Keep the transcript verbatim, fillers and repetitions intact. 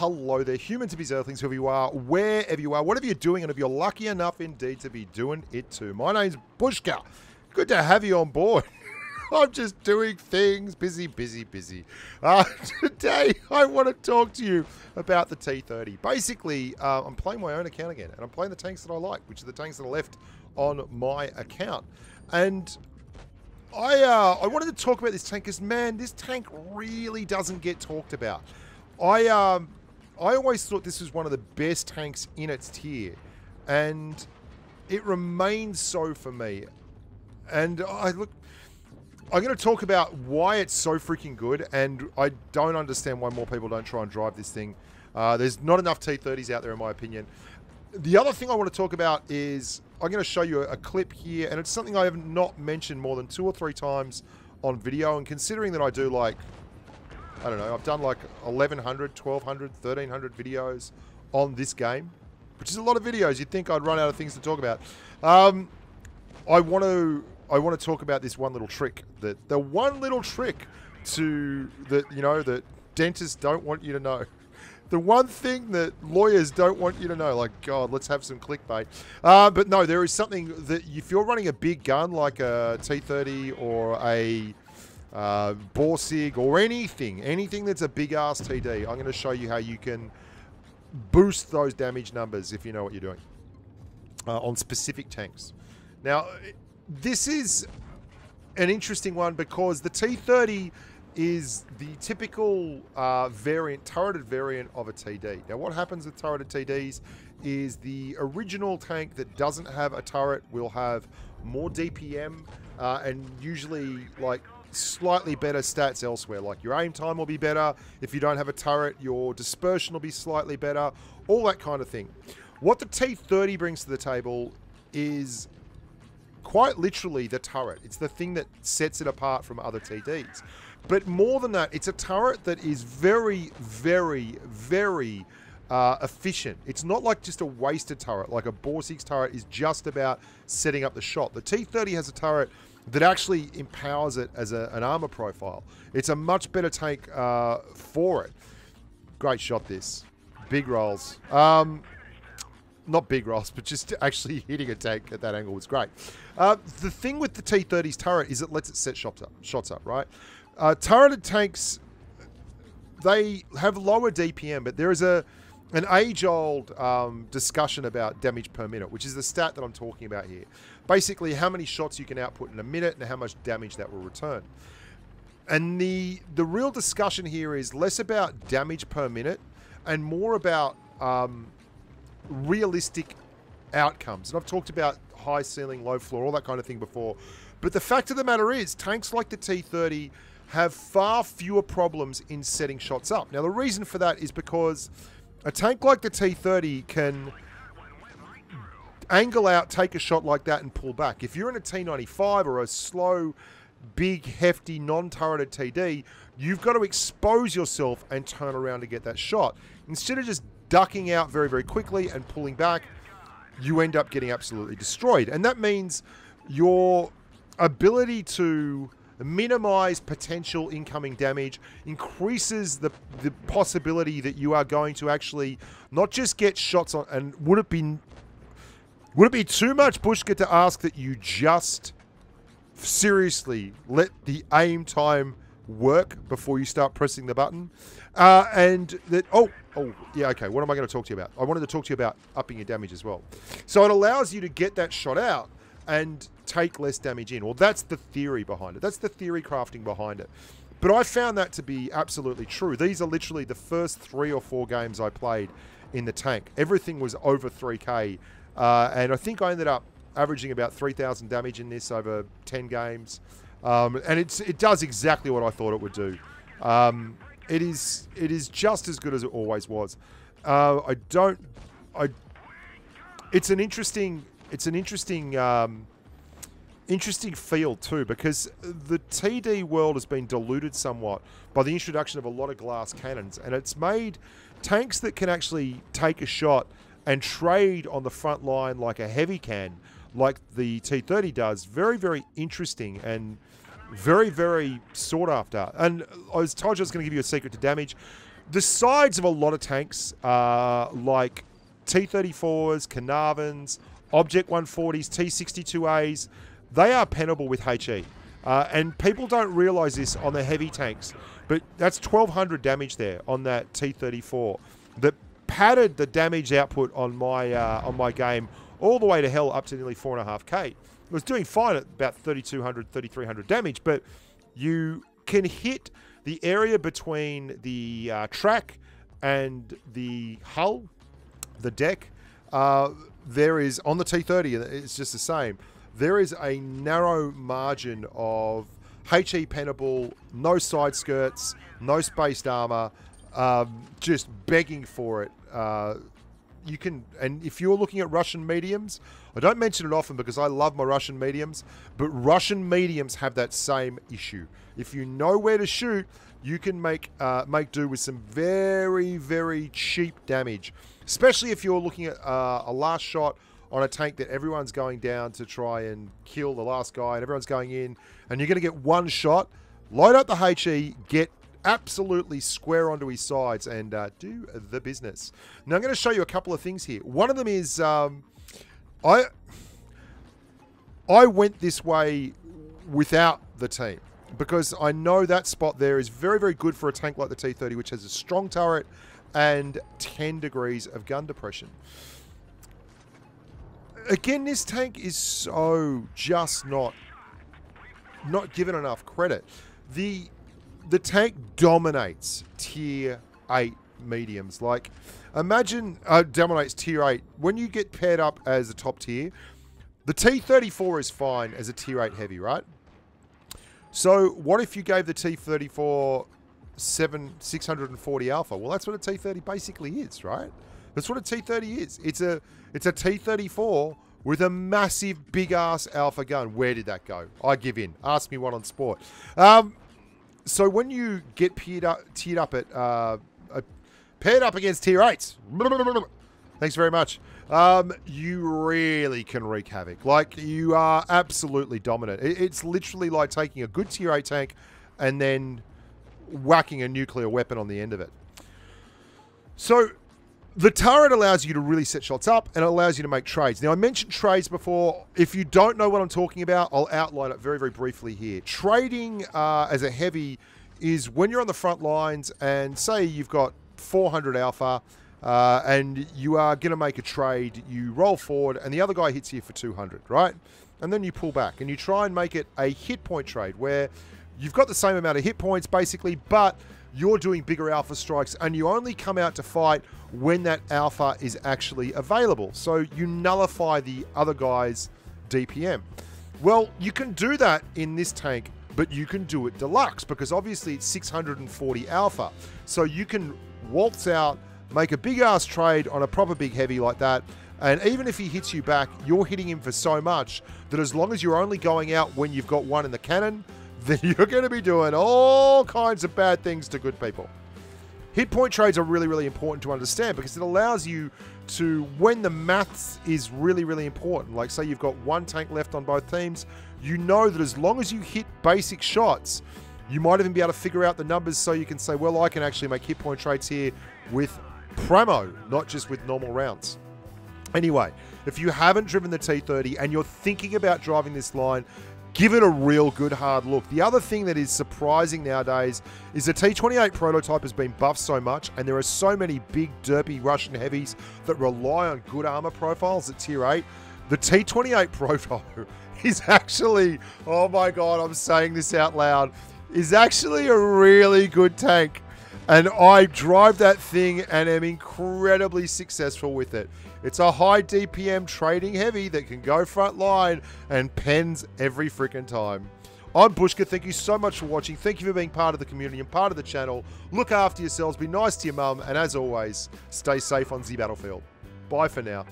hello there, humans of his earthlings, whoever you are, wherever you are, whatever you're doing, and if you're lucky enough indeed to be doing it too. My name's Bushka. Good to have you on board. I'm just doing things. Busy, busy, busy. Uh, today, I want to talk to you about the T thirty. Basically, uh, I'm playing my own account again, and I'm playing the tanks that I like, which are the tanks that are left on my account. And I, uh, I wanted to talk about this tank because, man, this tank really doesn't get talked about. I, um, I always thought this was one of the best tanks in its tier, and it remains so for me. And I look... I'm going to talk about why it's so freaking good, and I don't understand why more people don't try and drive this thing. Uh, there's not enough T thirties out there, in my opinion. The other thing I want to talk about is, I'm going to show you a, a clip here, and it's something I have not mentioned more than two or three times on video, and considering that I do like, I don't know, I've done like eleven hundred, twelve hundred, thirteen hundred videos on this game, which is a lot of videos. You'd think I'd run out of things to talk about. Um, I want to... I want to talk about this one little trick, that the one little trick to that, you know, that dentists don't want you to know, the one thing that lawyers don't want you to know. Like, God, let's have some clickbait. Uh, but no, there is something that if you're running a big gun like a T thirty or a uh, Borsig or anything, anything that's a big ass T D, I'm going to show you how you can boost those damage numbers if you know what you're doing uh, on specific tanks. Now. This is an interesting one because the T thirty is the typical uh, variant, turreted variant of a T D. Now, what happens with turreted T Ds is the original tank that doesn't have a turret will have more D P M uh, and usually like slightly better stats elsewhere. Like your aim time will be better. If you don't have a turret, your dispersion will be slightly better. All that kind of thing. What the T thirty brings to the table is... quite literally the turret. It's the thing that sets it apart from other T Ds. But more than that, it's a turret that is very, very, very uh, efficient. It's not like just a wasted turret, like a Borsig turret is just about setting up the shot. The T thirty has a turret that actually empowers it as a, an armor profile. It's a much better tank uh, for it. Great shot this. Big rolls. Um... Not big rolls, but just actually hitting a tank at that angle was great. Uh, the thing with the T thirty's turret is it lets it set shots up, shots up, right? Uh, turreted tanks, they have lower D P M, but there is a an age-old um, discussion about damage per minute, which is the stat that I'm talking about here. Basically, how many shots you can output in a minute and how much damage that will return. And the, the real discussion here is less about damage per minute and more about... Um, realistic outcomes. And I've talked about high ceiling, low floor, all that kind of thing before. But the fact of the matter is, tanks like the T thirty have far fewer problems in setting shots up. Now, the reason for that is because a tank like the T thirty can angle out, take a shot like that, and pull back. If you're in a T ninety-five or a slow, big, hefty, non-turreted T D, you've got to expose yourself and turn around to get that shot. Instead of just ducking out very, very quickly and pulling back, you end up getting absolutely destroyed. And that means your ability to minimize potential incoming damage increases the, the possibility that you are going to actually not just get shots on, and would it be, would it be too much, Bushka, to ask that you just seriously let the aim time work before you start pressing the button? Uh, and that, oh, oh, yeah, okay, what am I going to talk to you about? I wanted to talk to you about upping your damage as well. So it allows you to get that shot out and take less damage in. Well, that's the theory behind it. That's the theory crafting behind it. But I found that to be absolutely true. These are literally the first three or four games I played in the tank. Everything was over three K, uh, and I think I ended up averaging about three thousand damage in this over ten games. Um, and it's, it does exactly what I thought it would do. Um, it is it is just as good as it always was. Uh, I don't. I. It's an interesting it's an interesting um, interesting field too, because the T D world has been diluted somewhat by the introduction of a lot of glass cannons, and it's made tanks that can actually take a shot and trade on the front line like a heavy can, like the T thirty does, very, very interesting and very, very sought after. And I was told you I was going to give you a secret to damage. the sides of a lot of tanks, uh, like T thirty-fours, Carnarvons, Object one forties, T sixty-two A's, they are penable with HE. Uh, and people don't realise this on the heavy tanks, but that's twelve hundred damage there on that T thirty-four. That padded the damage output on my uh, on my game all the way to hell up to nearly four and a half K. It was doing fine at about thirty-two hundred, thirty-three hundred damage, but you can hit the area between the uh, track and the hull, the deck. Uh, there is, on the T thirty, it's just the same. There is a narrow margin of HE penable, no side skirts, no spaced armor, um, just begging for it. Uh, you can, and if you're looking at Russian mediums, I don't mention it often because I love my Russian mediums, but Russian mediums have that same issue. If you know where to shoot, you can make uh, make do with some very, very cheap damage, especially if you're looking at uh, a last shot on a tank that everyone's going down to try and kill the last guy, and everyone's going in, and you're going to get one shot, load up the HE, get absolutely square onto his sides, and uh, do the business. Now, I'm going to show you a couple of things here. One of them is, um, I, I went this way without the team, because I know that spot there is very, very good for a tank like the T thirty, which has a strong turret and ten degrees of gun depression. Again, this tank is so just not not given enough credit. The the tank dominates tier eight mediums. Like, imagine uh, dominates tier eight. When you get paired up as a top tier, the T thirty-four is fine as a tier eight heavy, right? So what if you gave the T thirty-four six forty alpha? Well, that's what a T thirty basically is, right? That's what a T thirty is. It's a it's a T thirty-four with a massive big ass alpha gun. Where did that go? I give in. Ask me one on sport. Um, so when you get paired up, tiered up at uh, uh, paired up against tier eights, thanks very much. Um, you really can wreak havoc. Like, you are absolutely dominant. It, it's literally like taking a good tier eight tank and then whacking a nuclear weapon on the end of it. So the turret allows you to really set shots up, and it allows you to make trades. Now, I mentioned trades before. If you don't know what I'm talking about, I'll outline it very, very briefly here. Trading uh, as a heavy is when you're on the front lines and say you've got four hundred alpha uh, and you are going to make a trade, you roll forward and the other guy hits you for two hundred, right? And then you pull back and you try and make it a hit point trade where you've got the same amount of hit points basically, but you're doing bigger alpha strikes, and you only come out to fight when that alpha is actually available. So you nullify the other guy's D P M. Well, you can do that in this tank, but you can do it deluxe, because obviously it's six forty alpha. So you can waltz out, make a big ass trade on a proper big heavy like that, and even if he hits you back, you're hitting him for so much that as long as you're only going out when you've got one in the cannon, then you're going to be doing all kinds of bad things to good people. Hit point trades are really, really important to understand, because it allows you to, when the maths is really, really important, like say you've got one tank left on both teams, you know that as long as you hit basic shots, you might even be able to figure out the numbers, so you can say, well, I can actually make hit point trades here with promo, not just with normal rounds. Anyway, if you haven't driven the T thirty and you're thinking about driving this line, give it a real good hard look. The other thing that is surprising nowadays is the T twenty-eight prototype has been buffed so much, and there are so many big, derpy Russian heavies that rely on good armor profiles at tier eight. The T twenty-eight proto is actually, oh my God, I'm saying this out loud, is actually a really good tank. And I drive that thing and am incredibly successful with it. It's a high D P M trading heavy that can go front line and pens every freaking time. I'm Bushka. Thank you so much for watching. Thank you for being part of the community and part of the channel. Look after yourselves. Be nice to your mum. And as always, stay safe on the battlefield. Bye for now.